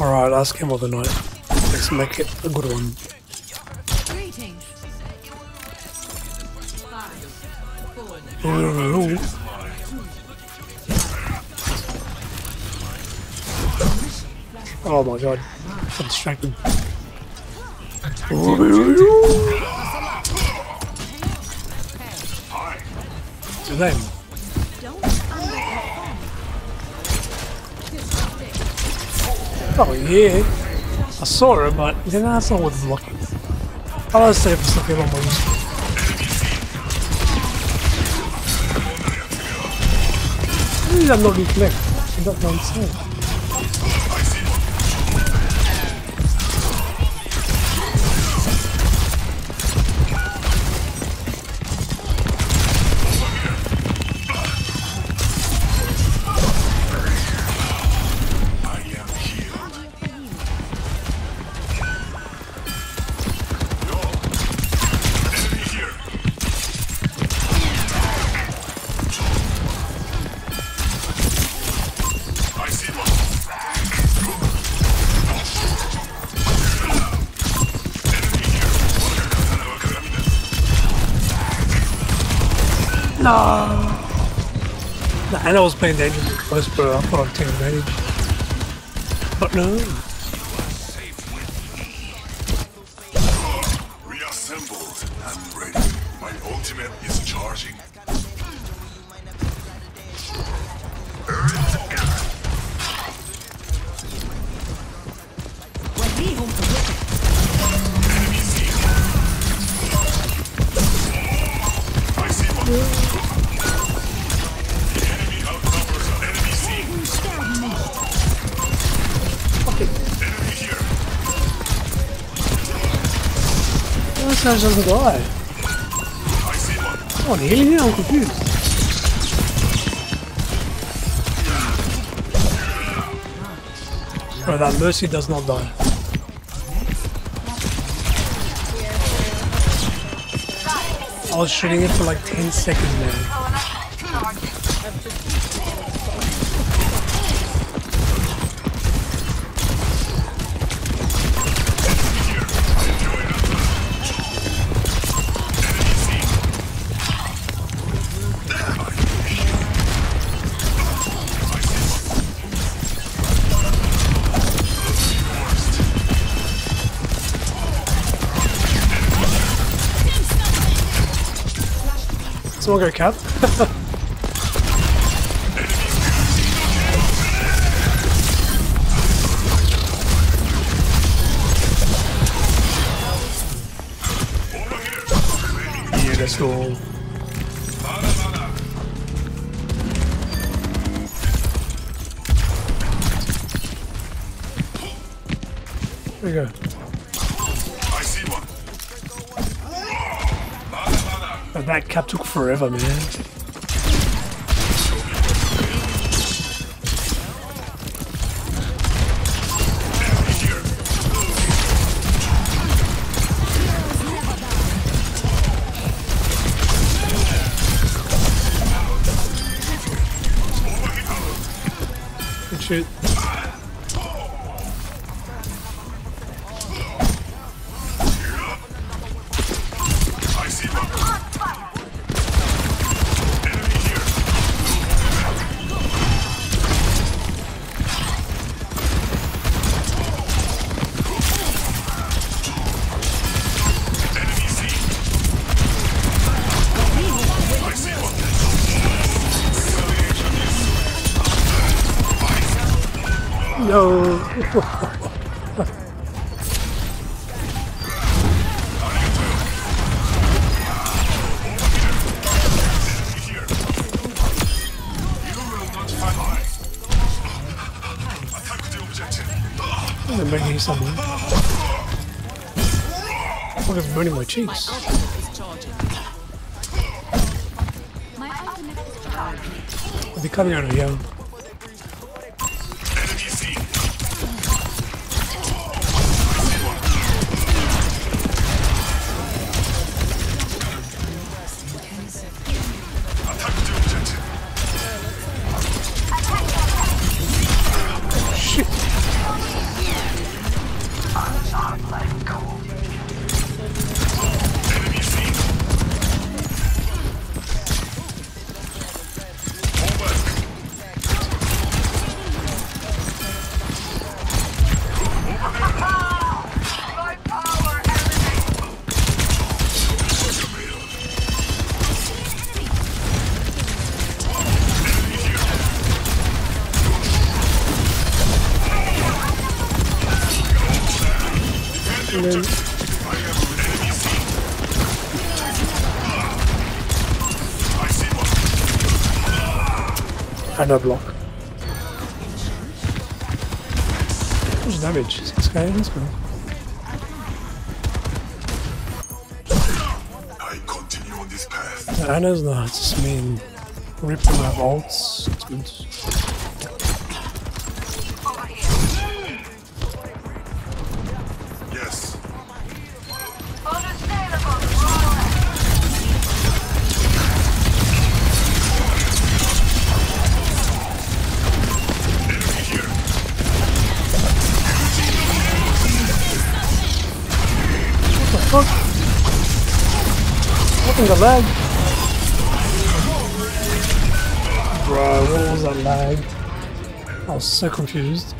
Alright, last game of the night. Let's make it a good one. Oh my god, I'm distracted. Your name? Oh yeah, I saw it, but then that's not what's looking. I'll just save this little moment. I'm not getting clicked. I don't know what I'm saying. No. Nah, and I was playing dangerous at close, bro. I thought I'd take advantage. But no. Reassembled and ready. My ultimate is charging. That's just a guy. Oh, really? Yeah, I'm confused. Bro, that Mercy does not die. I was shooting it for like 10 seconds, man. Someone go cap. Yeah, let's go. There we go. But that cap took forever, man. Good shit. No. I'm bringing you something. What is burning my cheeks? I'll be coming out of here. Shit. and then and a block. How much damage? 6k, let's go. I continue on this path. I don't know, it's just mean ripping my bolts, it's good. The lag. Bro, what was that lag? I was so confused.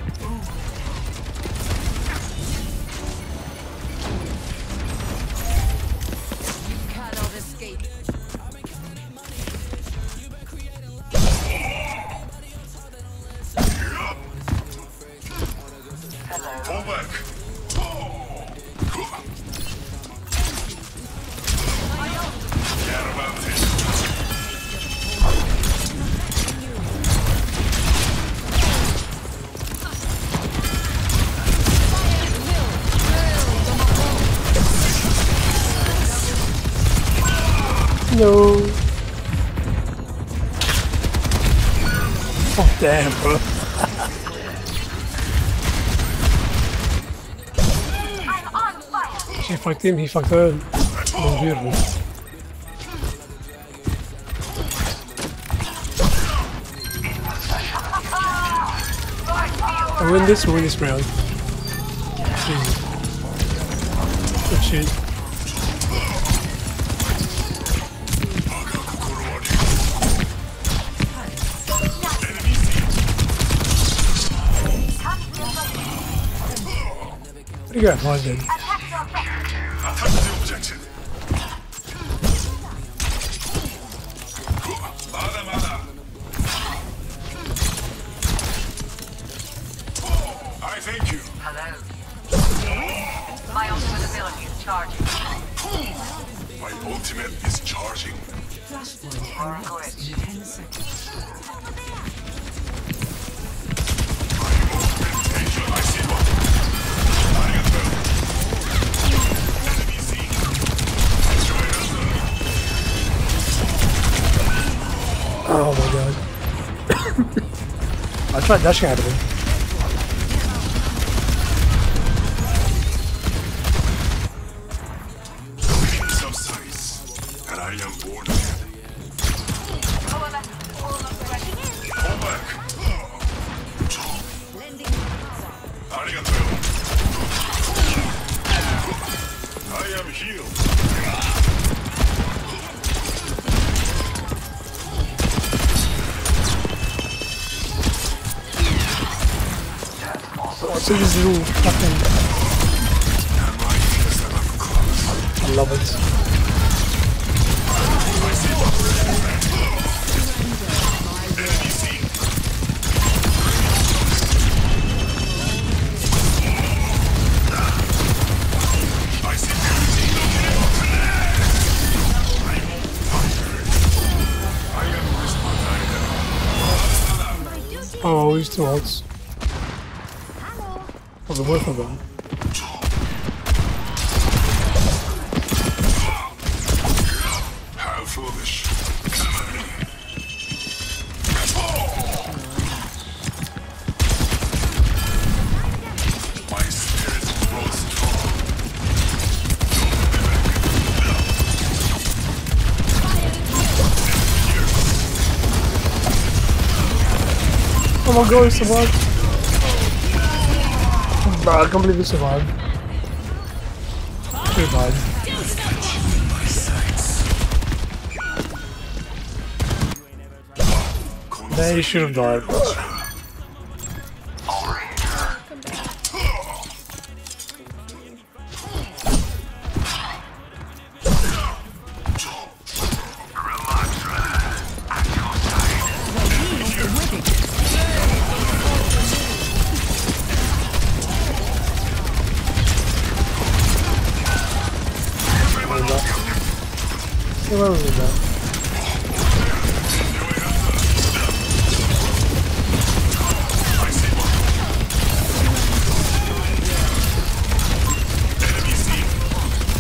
No. Oh damn, bro. I'm on fire. She fucked him, he fucked her. Oh, beautiful. I win this, or win this round. Jeez. Good shit. You got one then. Attack the objective. I thank you. Hello. My ultimate ability is charging. My ultimate is charging. Flashpoint. 10 seconds. Oh my god. I tried dashing out of him. And I am bored. I am healed. So this little fucking... I love it. Oh, he's too hot. The worth of them. How foolish. My spirit grows strong. Oh my god, it's so much. Bro, I can't believe we survived. Too bad. They should have died. over that.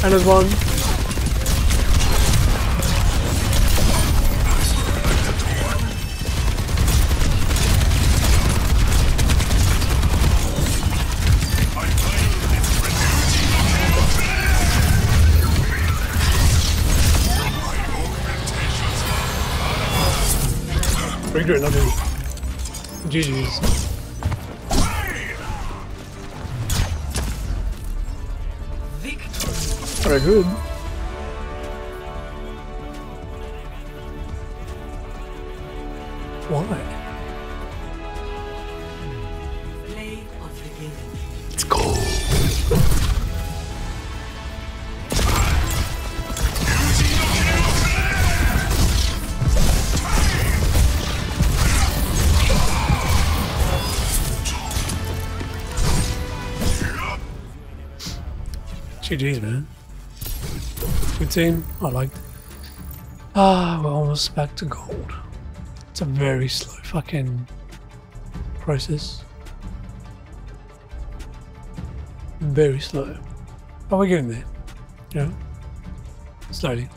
And there's one. Regret nothing. GG's. Very good. Why? Play of the game. Let's go. GG's, man. Good team, I liked it. Ah, we're almost back to gold. It's a very slow fucking process. Very slow. But we're getting there, you know? Slowly.